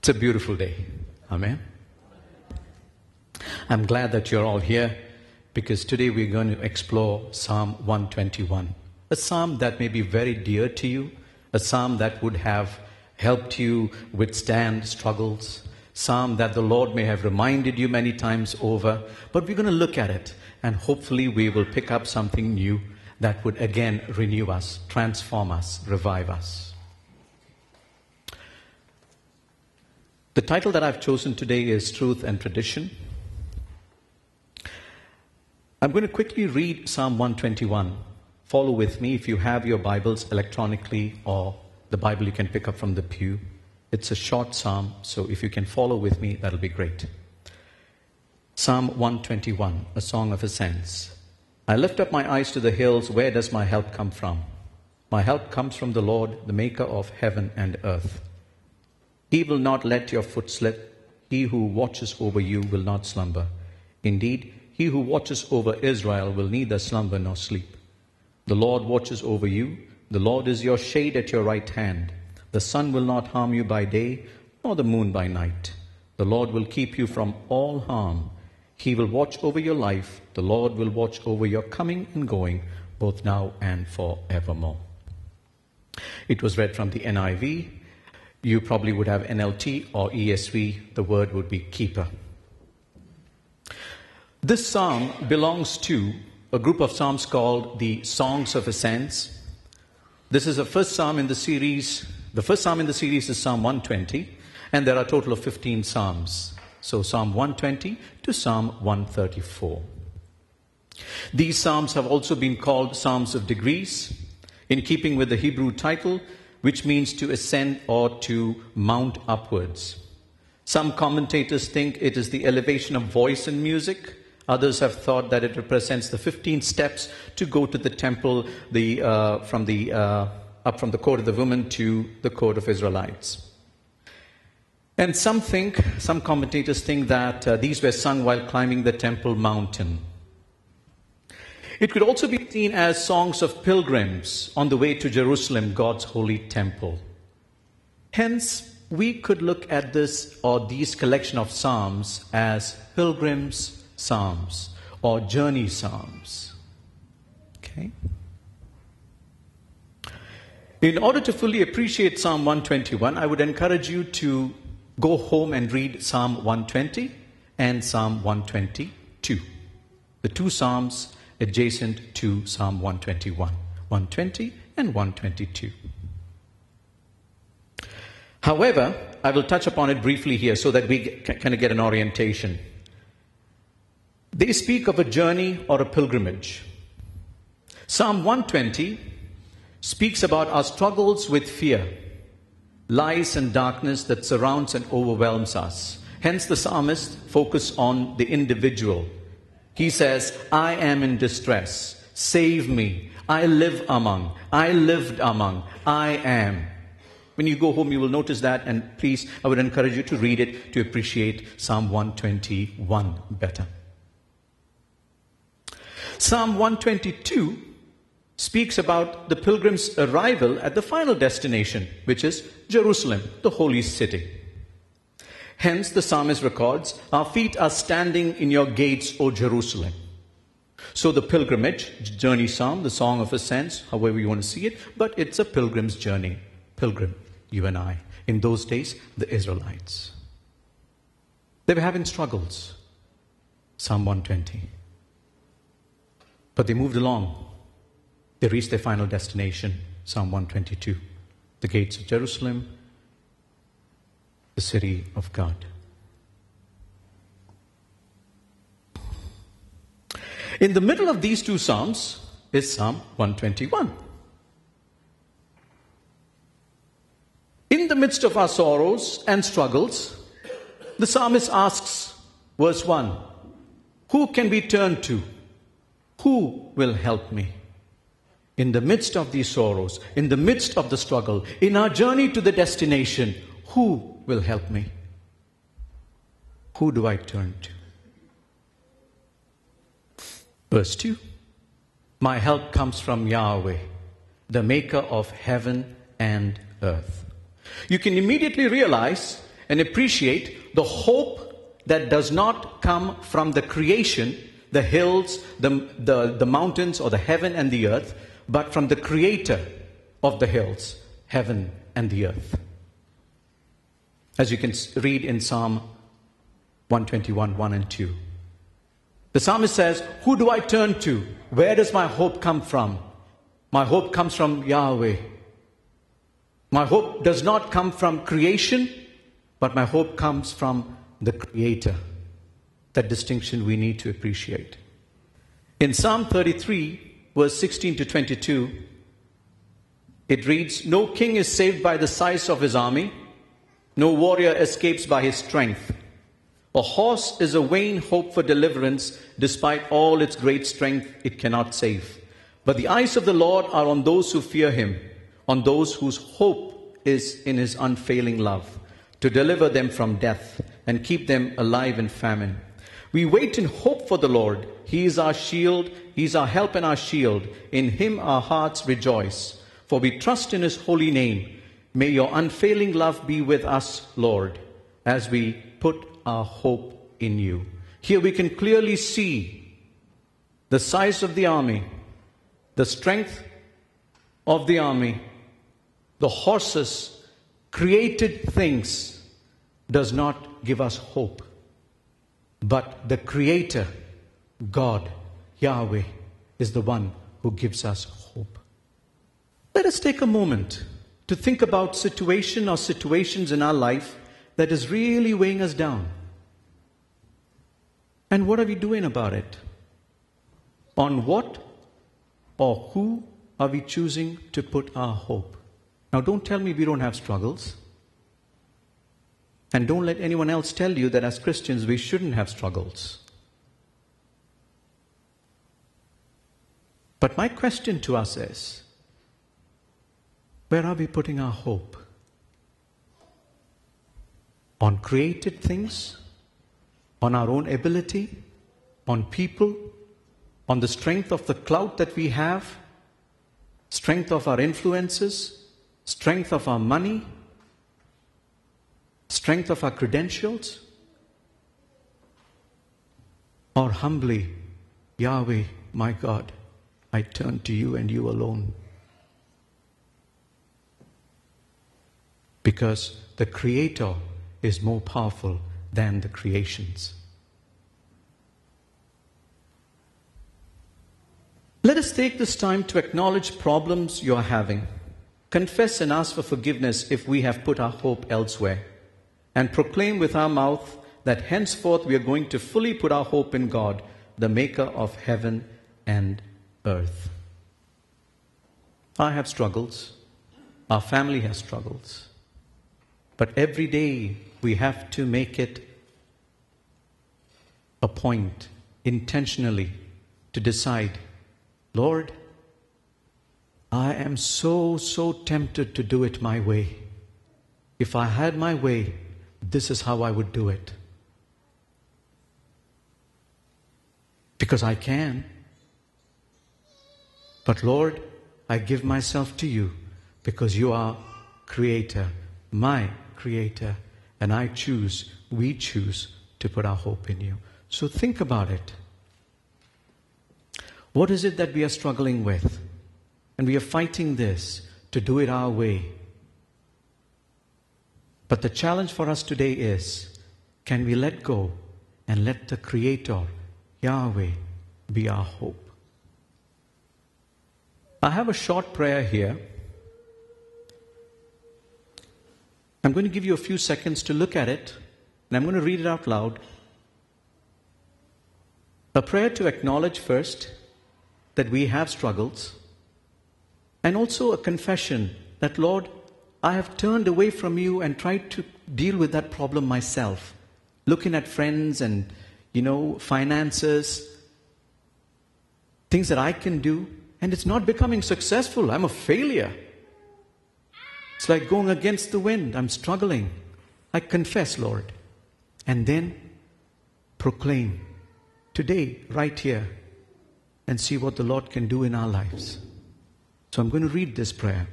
It's a beautiful day. Amen. I'm glad that you're all here, because today we're going to explore Psalm 121. A psalm that may be very dear to you. A psalm that would have helped you withstand struggles. Psalm that the Lord may have reminded you many times over. But we're going to look at it, and hopefully we will pick up something new that would again renew us, transform us, revive us. The title that I've chosen today is Truth and Tradition. I'm going to quickly read Psalm 121. Follow with me if you have your Bibles electronically, or the Bible you can pick up from the pew. It's a short psalm, so if you can follow with me, that'll be great. Psalm 121, a song of ascents. I lift up my eyes to the hills. Where does my help come from? My help comes from the Lord, the maker of heaven and earth. He will not let your foot slip. He who watches over you will not slumber. Indeed, he who watches over Israel will neither slumber nor sleep. The Lord watches over you. The Lord is your shade at your right hand. The sun will not harm you by day, nor the moon by night. The Lord will keep you from all harm. He will watch over your life. The Lord will watch over your coming and going, both now and forevermore. It was read from the NIV. You probably would have NLT or ESV. The word would be keeper. This psalm belongs to a group of psalms called the Songs of Ascents. This is the first psalm in the series. The first psalm in the series is Psalm 120, and there are a total of 15 psalms. So Psalm 120 to Psalm 134. These psalms have also been called Psalms of Degrees, in keeping with the Hebrew title, which means to ascend or to mount upwards. Some commentators think it is the elevation of voice and music. Others have thought that it represents the 15 steps to go to the temple, up from the court of the women to the court of Israelites. And some commentators think that these were sung while climbing the temple mountain. It could also be seen as songs of pilgrims on the way to Jerusalem, God's holy temple. Hence, we could look at this or these collection of psalms as pilgrims' psalms or journey psalms. Okay? In order to fully appreciate Psalm 121, I would encourage you to go home and read Psalm 120 and Psalm 122. The two psalms adjacent to Psalm 121, 120 and 122. However, I will touch upon it briefly here so that we kind of get an orientation. They speak of a journey or a pilgrimage. Psalm 120 speaks about our struggles with fear, lies and darkness that surrounds and overwhelms us. Hence the psalmist focuses on the individual. He says, I am in distress. Save me. I live among. I lived among. I am. When you go home, you will notice that, and please, I would encourage you to read it to appreciate Psalm 121 better. Psalm 122 speaks about the pilgrim's arrival at the final destination, which is Jerusalem, the holy city. Hence, the psalmist records, our feet are standing in your gates, O Jerusalem. So the pilgrimage, journey psalm, the song of ascents, however you want to see it, but it's a pilgrim's journey. Pilgrim, you and I. In those days, the Israelites. They were having struggles. Psalm 120. But they moved along. They reached their final destination, Psalm 122, the gates of Jerusalem, the city of God. In the middle of these two psalms is Psalm 121. In the midst of our sorrows and struggles, the psalmist asks, verse 1, who can we turn to? Who will help me? In the midst of these sorrows, in the midst of the struggle, in our journey to the destination, who will help me? Who do I turn to? Verse 2. My help comes from Yahweh, the maker of heaven and earth. You can immediately realize and appreciate the hope that does not come from the creation, the hills, the mountains, or the heaven and the earth, but from the creator of the hills, heaven and the earth. As you can read in Psalm 121, 1 and 2. The psalmist says, who do I turn to? Where does my hope come from? My hope comes from Yahweh. My hope does not come from creation, but my hope comes from the Creator. That distinction we need to appreciate. In Psalm 33, verse 16 to 22, it reads, no king is saved by the size of his army, no warrior escapes by his strength. A horse is a vain hope for deliverance, despite all its great strength it cannot save. But the eyes of the Lord are on those who fear him, on those whose hope is in his unfailing love, to deliver them from death and keep them alive in famine. We wait in hope for the Lord. He is our shield. He is our help and our shield. In him our hearts rejoice, for we trust in his holy name. May your unfailing love be with us, Lord, as we put our hope in you. Here we can clearly see the size of the army, the strength of the army, the horses, created things does not give us hope. But the Creator, God, Yahweh, is the one who gives us hope. Let us take a moment to think about situation or situations in our life that is really weighing us down. And what are we doing about it? On what or who are we choosing to put our hope? Now don't tell me we don't have struggles. And don't let anyone else tell you that as Christians we shouldn't have struggles. But my question to us is, where are we putting our hope? On created things? On our own ability? On people? On the strength of the clout that we have? Strength of our influences, strength of our money, strength of our credentials, or humbly, Yahweh, my God, I turn to you and you alone. Because the Creator is more powerful than the creations. Let us take this time to acknowledge problems you are having. Confess and ask for forgiveness if we have put our hope elsewhere. And proclaim with our mouth that henceforth we are going to fully put our hope in God, the maker of heaven and earth. I have struggles. Our family has struggles. But every day we have to make it a point intentionally to decide, Lord, I am so tempted to do it my way. If I had my way, this is how I would do it. Because I can. But Lord, I give myself to you because you are Creator, my Creator, and I choose, we choose to put our hope in you. So think about it. What is it that we are struggling with? And we are fighting this to do it our way. But the challenge for us today is, can we let go and let the Creator, Yahweh, be our hope? I have a short prayer here. I'm going to give you a few seconds to look at it, and I'm going to read it out loud. A prayer to acknowledge first that we have struggles, and also a confession that, Lord, I have turned away from you and tried to deal with that problem myself, looking at friends and, finances, things that I can do, and it's not becoming successful. I'm a failure. It's like going against the wind. I'm struggling. I confess, Lord, and then proclaim today, right here, and see what the Lord can do in our lives. So I'm going to read this prayer.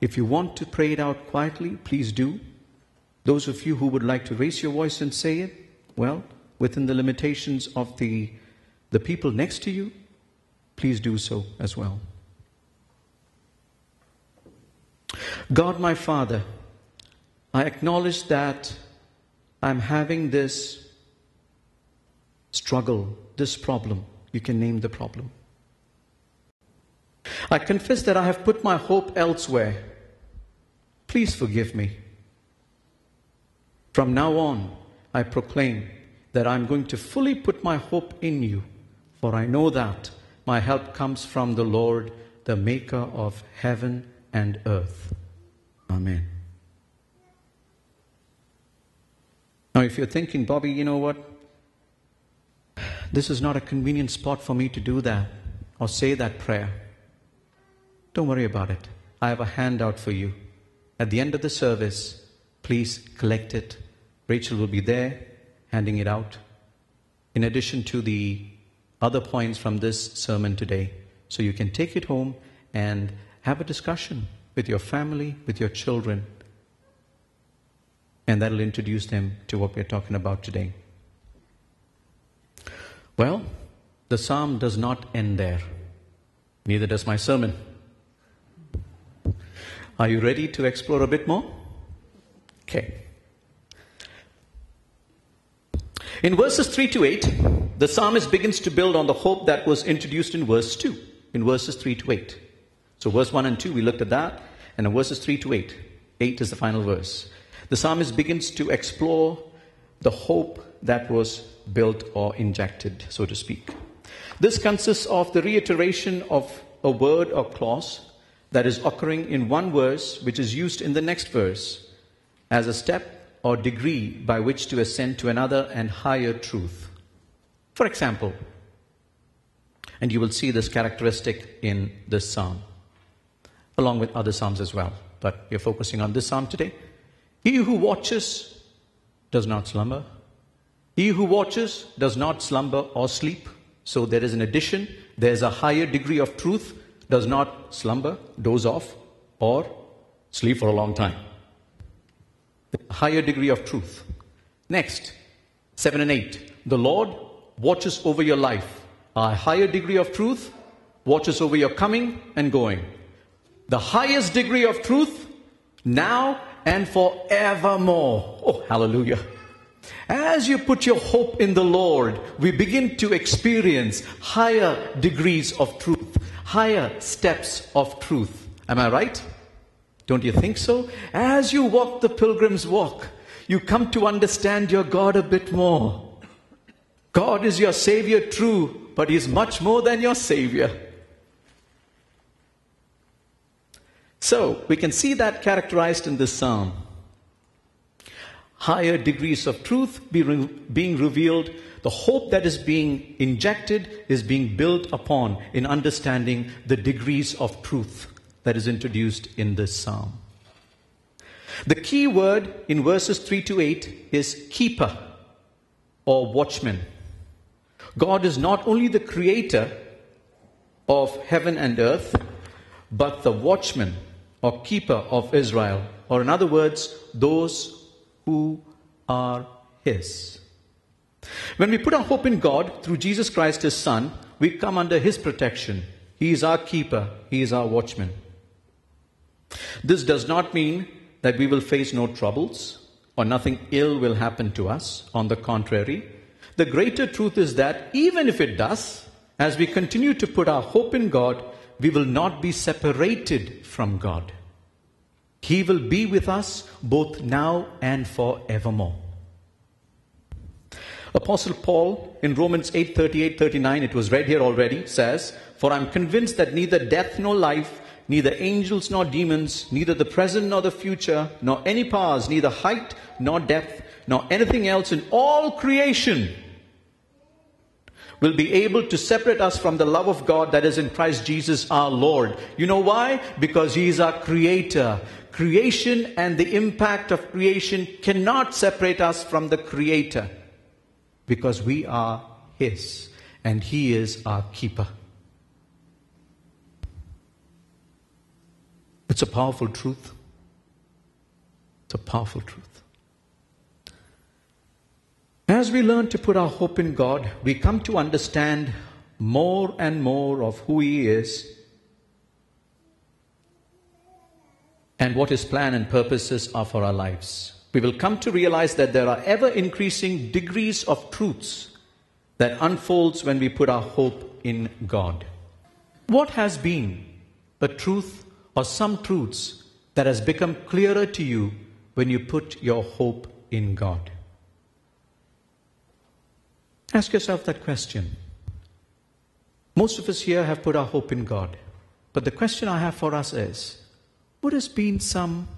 If you want to pray it out quietly, please do. Those of you who would like to raise your voice and say it, well, within the limitations of the people next to you, please do so as well. God, my Father, I acknowledge that I'm having this struggle, this problem. You can name the problem. I confess that I have put my hope elsewhere. Please forgive me. From now on, I proclaim that I'm going to fully put my hope in you, for I know that my help comes from the Lord, the maker of heaven and earth. Amen. Now, if you're thinking, Bobby, you know what? This is not a convenient spot for me to do that or say that prayer. Don't worry about it. I have a handout for you. At the end of the service, please collect it. Rachel will be there handing it out, in addition to the other points from this sermon today. So you can take it home and have a discussion with your family, with your children. And that'll introduce them to what we're talking about today. Well, the psalm does not end there. Neither does my sermon. Are you ready to explore a bit more? Okay. In verses 3 to 8, the psalmist begins to build on the hope that was introduced in verse 2, in verses 3 to 8. So verse 1 and 2, we looked at that, and in verses 3 to 8, 8 is the final verse. The psalmist begins to explore the hope that was built or injected, so to speak. This consists of the reiteration of a word or clause that is occurring in one verse, which is used in the next verse as a step or degree by which to ascend to another and higher truth. For example, and you will see this characteristic in this psalm, along with other psalms as well, but we're focusing on this psalm today. He who watches does not slumber. He who watches does not slumber or sleep. So there is an addition. There's a higher degree of truth. Does not slumber, doze off, or sleep for a long time. The higher degree of truth. Next, 7 and 8. The Lord watches over your life. A higher degree of truth watches over your coming and going. The highest degree of truth now and forevermore. Oh, hallelujah. As you put your hope in the Lord, we begin to experience higher degrees of truth, higher steps of truth. Am I right? Don't you think so? As you walk the pilgrim's walk, you come to understand your God a bit more. God is your Savior, true, but He's much more than your Savior. So, we can see that characterized in this psalm. Higher degrees of truth being revealed. The hope that is being injected is being built upon in understanding the degrees of truth that is introduced in this psalm. The key word in verses 3 to 8 is keeper or watchman. God is not only the creator of heaven and earth, but the watchman or keeper of Israel, or in other words, those who are His. When we put our hope in God through Jesus Christ, His Son, we come under His protection. He is our keeper. He is our watchman. This does not mean that we will face no troubles or nothing ill will happen to us. On the contrary, the greater truth is that even if it does, as we continue to put our hope in God, we will not be separated from God. He will be with us both now and forevermore. Apostle Paul in Romans 8, 38, 39, it was read here already, says, "For I am convinced that neither death nor life, neither angels nor demons, neither the present nor the future, nor any powers, neither height nor depth, nor anything else in all creation will be able to separate us from the love of God that is in Christ Jesus our Lord." You know why? Because He is our creator. Creation and the impact of creation cannot separate us from the Creator, because we are His and He is our keeper. It's a powerful truth. It's a powerful truth. As we learn to put our hope in God, we come to understand more and more of who He is and what His plan and purposes are for our lives. We will come to realize that there are ever-increasing degrees of truths that unfolds when we put our hope in God. What has been a truth or some truths that has become clearer to you when you put your hope in God? Ask yourself that question. Most of us here have put our hope in God. But the question I have for us is, what has been some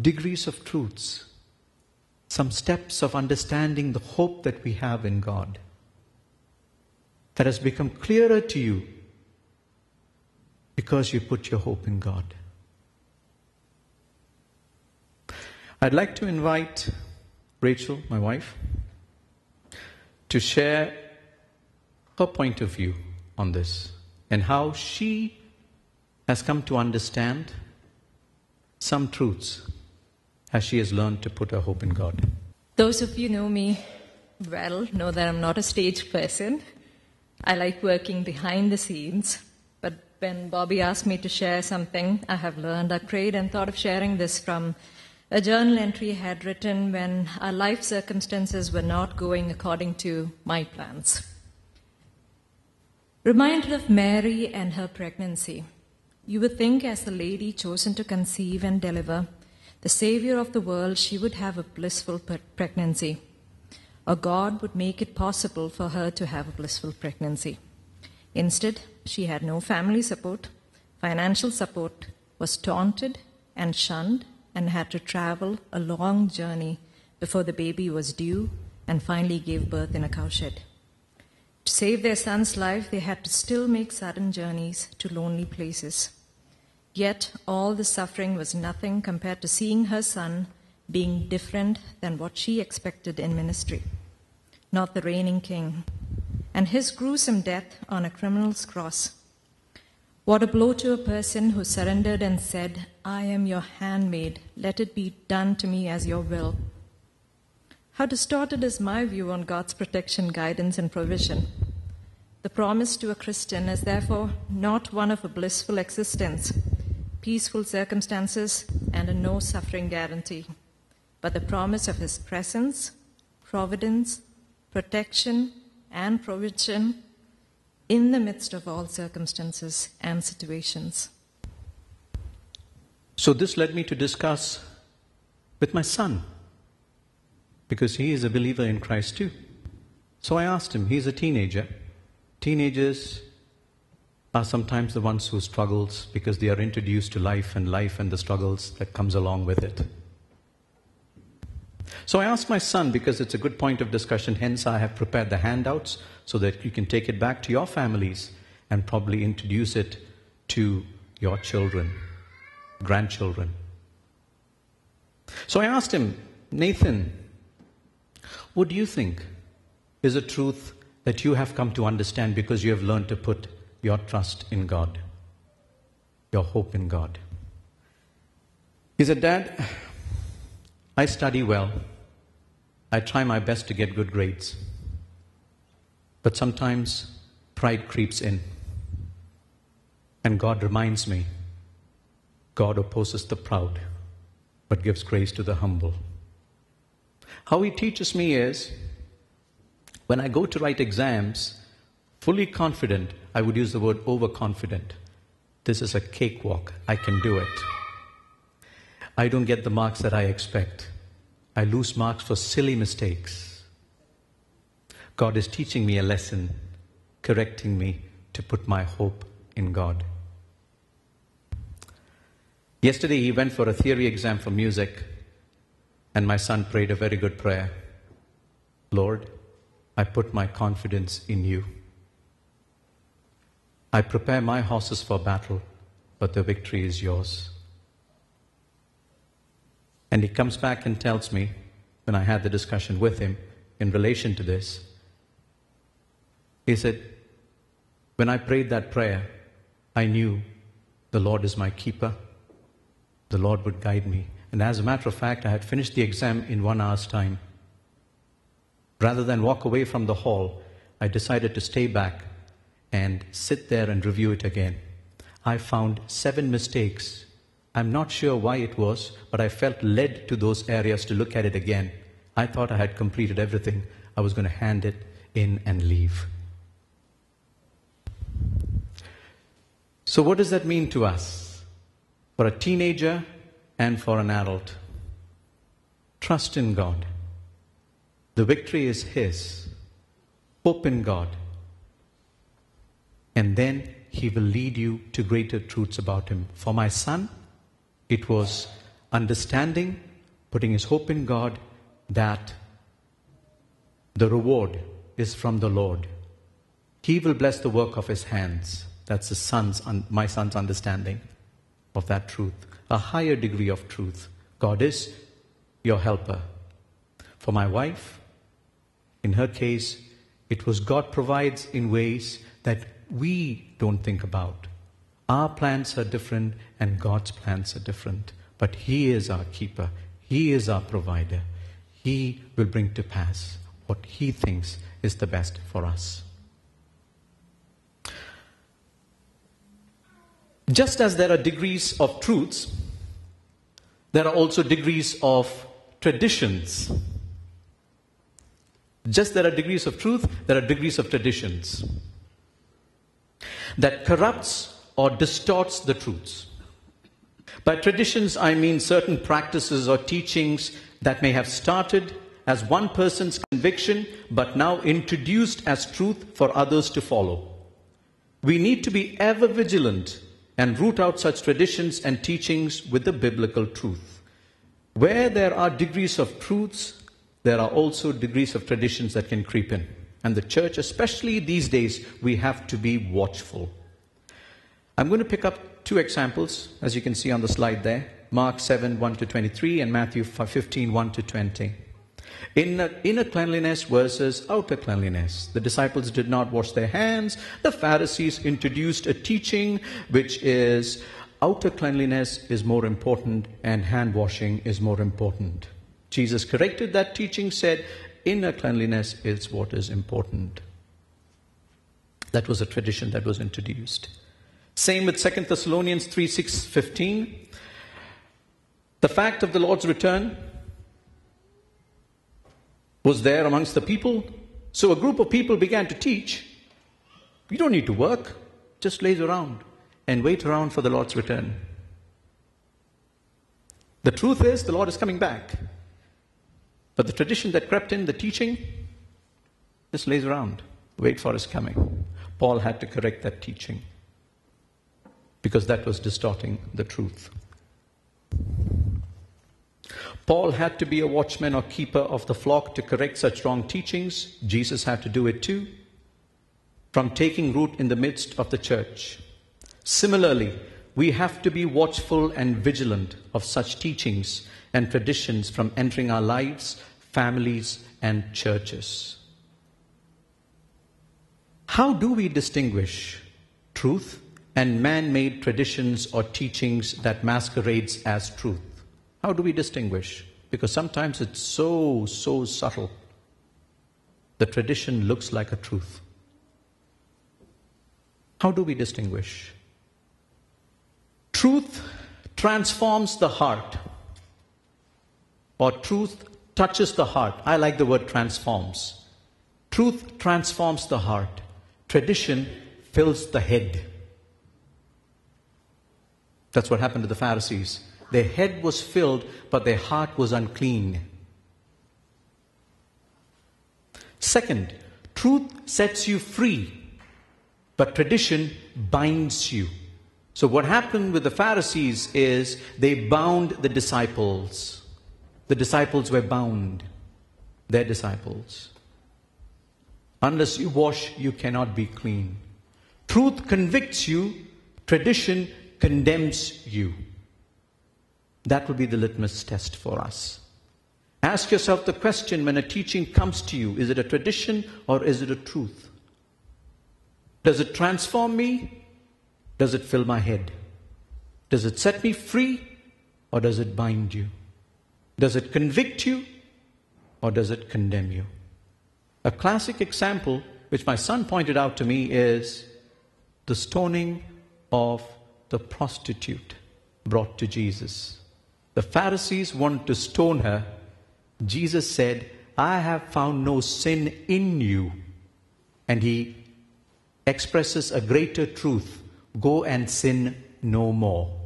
degrees of truths, some steps of understanding the hope that we have in God that has become clearer to you because you put your hope in God? I'd like to invite Rachel, my wife, to share her point of view on this and how she has come to understand some truths as she has learned to put her hope in God. Those of you who know me well know that I'm not a stage person. I like working behind the scenes. But when Bobby asked me to share something I have learned, I prayed and thought of sharing this from a journal entry I had written when our life circumstances were not going according to my plans. Reminded of Mary and her pregnancy, you would think as the lady chosen to conceive and deliver, the Savior of the world, she would have a blissful pregnancy, or God would make it possible for her to have a blissful pregnancy. Instead, she had no family support, financial support, was taunted and shunned, and had to travel a long journey before the baby was due and finally gave birth in a cowshed. To save their son's life, they had to still make sudden journeys to lonely places. Yet all the suffering was nothing compared to seeing her son being different than what she expected in ministry, not the reigning king, and his gruesome death on a criminal's cross. What a blow to a person who surrendered and said, "I am your handmaid, let it be done to me as your will." How distorted is my view on God's protection, guidance, and provision. The promise to a Christian is therefore not one of a blissful existence, peaceful circumstances, and a no-suffering guarantee, but the promise of His presence, providence, protection, and provision in the midst of all circumstances and situations. So this led me to discuss with my son, because he is a believer in Christ too. So I asked him, he's a teenager. Teenagers are sometimes the ones who struggles because they are introduced to life and the struggles that comes along with it. So I asked my son, because it's a good point of discussion, hence I have prepared the handouts so that you can take it back to your families and probably introduce it to your children, grandchildren. So I asked him, Nathan, what do you think is a truth that you have come to understand because you have learned to put your trust in God, your hope in God? He said, "Dad, I study well. I try my best to get good grades. But sometimes pride creeps in. And God reminds me, God opposes the proud, but gives grace to the humble." How He teaches me is, when I go to write exams, fully confident, I would use the word overconfident. This is a cakewalk. I can do it. I don't get the marks that I expect. I lose marks for silly mistakes. God is teaching me a lesson, correcting me to put my hope in God. Yesterday he went for a theory exam for music, and my son prayed a very good prayer. "Lord, I put my confidence in you. I prepare my horses for battle, but the victory is yours." And he comes back and tells me, when I had the discussion with him in relation to this, he said, "When I prayed that prayer, I knew the Lord is my keeper. The Lord would guide me." And as a matter of fact, I had finished the exam in 1 hour's time. Rather than walk away from the hall, I decided to stay back and sit there and review it again. I found 7 mistakes. I'm not sure why it was, but I felt led to those areas to look at it again. I thought I had completed everything. I was going to hand it in and leave. So what does that mean to us? For a teenager and for an adult. Trust in God. The victory is His. Hope in God. And then He will lead you to greater truths about Him. For my son, it was understanding, putting his hope in God, that the reward is from the Lord. He will bless the work of His hands. That's the son's, my son's understanding of that truth. A higher degree of truth. God is your helper. For my wife, in her case, it was God provides in ways that we don't think about. Our plans are different and God's plans are different. But He is our keeper. He is our provider. He will bring to pass what He thinks is the best for us. Just as there are degrees of truths, there are also degrees of traditions. Just there are degrees of truth, there are degrees of traditions that corrupts or distorts the truths. By traditions, I mean certain practices or teachings that may have started as one person's conviction, but now introduced as truth for others to follow. We need to be ever vigilant and root out such traditions and teachings with the biblical truth. Where there are degrees of truths, there are also degrees of traditions that can creep in. And the church, especially these days, we have to be watchful. I'm going to pick up 2 examples, as you can see on the slide there. Mark 7, 1-23 and Matthew 15, 1-20. Inner cleanliness versus outer cleanliness. The disciples did not wash their hands. The Pharisees introduced a teaching which is outer cleanliness is more important and hand washing is more important. Jesus corrected that teaching, said, inner cleanliness is what is important. That was a tradition that was introduced. Same with 2 Thessalonians 3, 6, 15. The fact of the Lord's return was there amongst the people. So a group of people began to teach, you don't need to work, just laze around and wait around for the Lord's return. The truth is the Lord is coming back. But the tradition that crept in, the teaching, just lays around, wait for His coming. Paul had to correct that teaching because that was distorting the truth. Paul had to be a watchman or keeper of the flock to correct such wrong teachings. Jesus had to do it too, from taking root in the midst of the church. Similarly, we have to be watchful and vigilant of such teachings and traditions from entering our lives, families, and churches. How do we distinguish truth and man-made traditions or teachings that masquerades as truth? How do we distinguish? Because sometimes it's so subtle. The tradition looks like a truth. How do we distinguish? Truth transforms the heart, or truth touches the heart. I like the word transforms. Truth transforms the heart. Tradition fills the head. That's what happened to the Pharisees. Their head was filled, but their heart was unclean. Second, truth sets you free, but tradition binds you. So what happened with the Pharisees is they bound the disciples. The disciples were bound. Their disciples. Unless you wash, you cannot be clean. Truth convicts you. Tradition condemns you. That would be the litmus test for us. Ask yourself the question when a teaching comes to you. Is it a tradition or is it a truth? Does it transform me? Does it fill my head? Does it set me free or does it bind you? Does it convict you or does it condemn you? A classic example, which my son pointed out to me, is the stoning of the prostitute brought to Jesus. The Pharisees wanted to stone her. Jesus said, I have found no sin in you. And he expresses a greater truth. Go and sin no more.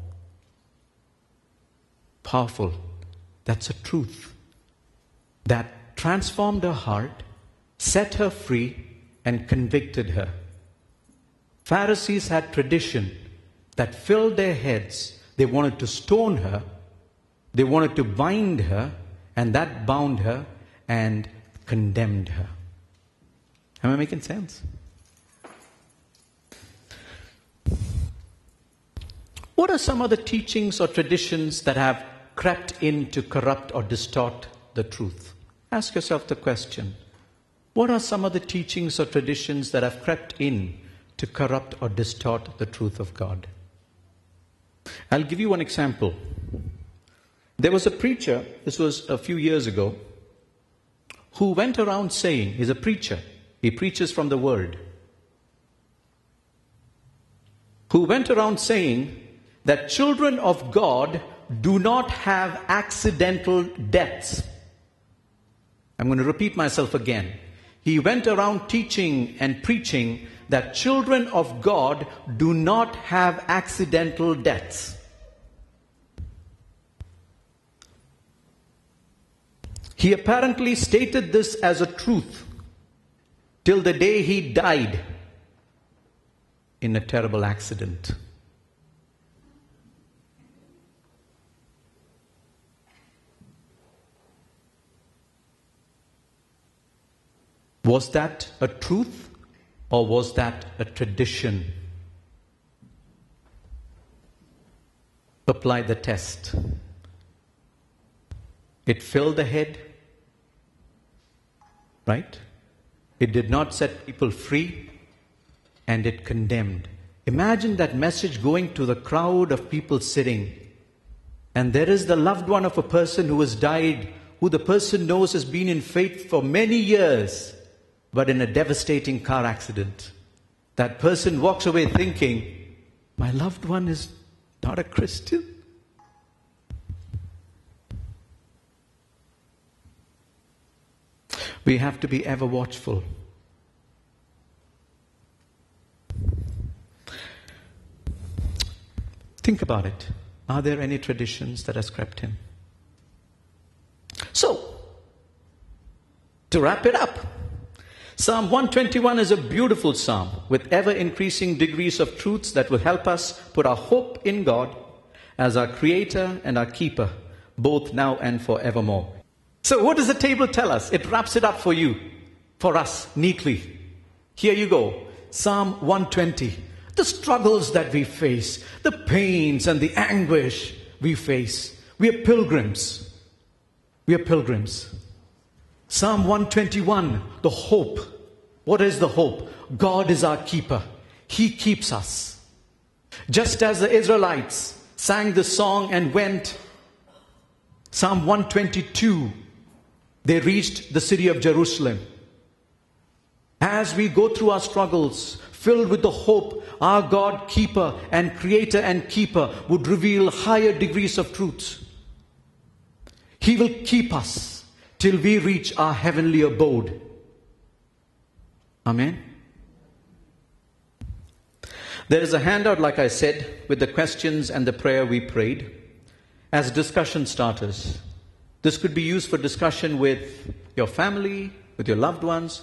Powerful. That's a truth that transformed her heart, set her free, and convicted her. Pharisees had tradition that filled their heads. They wanted to stone her. They wanted to bind her, and that bound her and condemned her. Am I making sense? What are some of the teachings or traditions that have crept in to corrupt or distort the truth? Ask yourself the question. What are some of the teachings or traditions that have crept in to corrupt or distort the truth of God? I'll give you one example. There was a preacher, this was a few years ago, who went around saying, he's a preacher, he preaches from the word, who went around saying that children of God do not have accidental deaths. I'm going to repeat myself again. He went around teaching and preaching that children of God do not have accidental deaths. He apparently stated this as a truth till the day he died in a terrible accident. Was that a truth or was that a tradition? Apply the test. It filled the head, right? It did not set people free, and it condemned. Imagine that message going to the crowd of people sitting, and there is the loved one of a person who has died, who the person knows has been in faith for many years, but in a devastating car accident. That person walks away thinking, my loved one is not a Christian. We have to be ever watchful. Think about it. Are there any traditions that has crept in? So, to wrap it up, Psalm 121 is a beautiful psalm with ever-increasing degrees of truths that will help us put our hope in God as our creator and our keeper, both now and forevermore. So what does the table tell us? It wraps it up for you, for us, neatly. Here you go. Psalm 120. The struggles that we face, the pains and the anguish we face. We are pilgrims. We are pilgrims. Psalm 121, the hope. What is the hope? God is our keeper. He keeps us. Just as the Israelites sang the song and went, Psalm 122, they reached the city of Jerusalem. As we go through our struggles, filled with the hope, our God, keeper and creator and keeper, would reveal higher degrees of truth. He will keep us till we reach our heavenly abode. Amen. There is a handout, like I said, with the questions and the prayer we prayed as discussion starters. This could be used for discussion with your family, with your loved ones.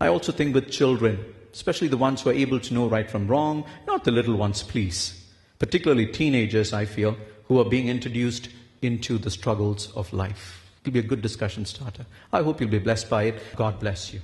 I also think with children, especially the ones who are able to know right from wrong, not the little ones, please. Particularly teenagers, I feel, who are being introduced into the struggles of life. It'll be a good discussion starter. I hope you'll be blessed by it. God bless you.